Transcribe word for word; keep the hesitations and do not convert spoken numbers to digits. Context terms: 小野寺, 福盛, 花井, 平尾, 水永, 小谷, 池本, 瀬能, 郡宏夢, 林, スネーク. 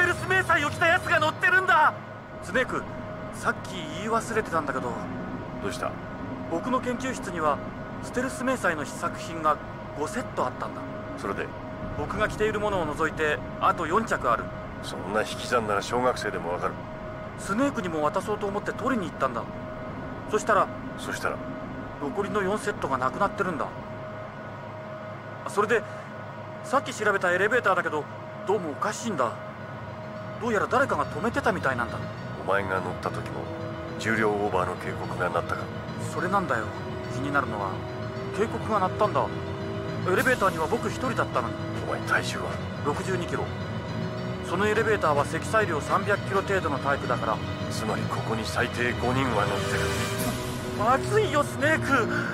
テルス迷彩を着たやつが乗ってるんだ。スネーク、さっき言い忘れてたんだけど。どうした？僕の研究室にはステルス迷彩の試作品がごセットあったんだ。それで僕が着ているものを除いてあとよん着ある。そんな引き算なら小学生でもわかる。スネークにも渡そうと思って取りに行ったんだ。そしたらそしたら残りのよんセットがなくなってるんだ。それでさっき調べたエレベーターだけど、どうもおかしいんだ。どうやら誰かが止めてたみたいなんだ。お前が乗った時も重量オーバーの警告が鳴ったか？それなんだよ。気になるのは警告が鳴ったんだ。エレベーターには僕一人だったのに。お前体重はろくじゅうにキロ。そのエレベーターは積載量さんびゃくキロ程度のタイプだから、つまりここに最低ごにんは乗ってる。まずいよスネーク。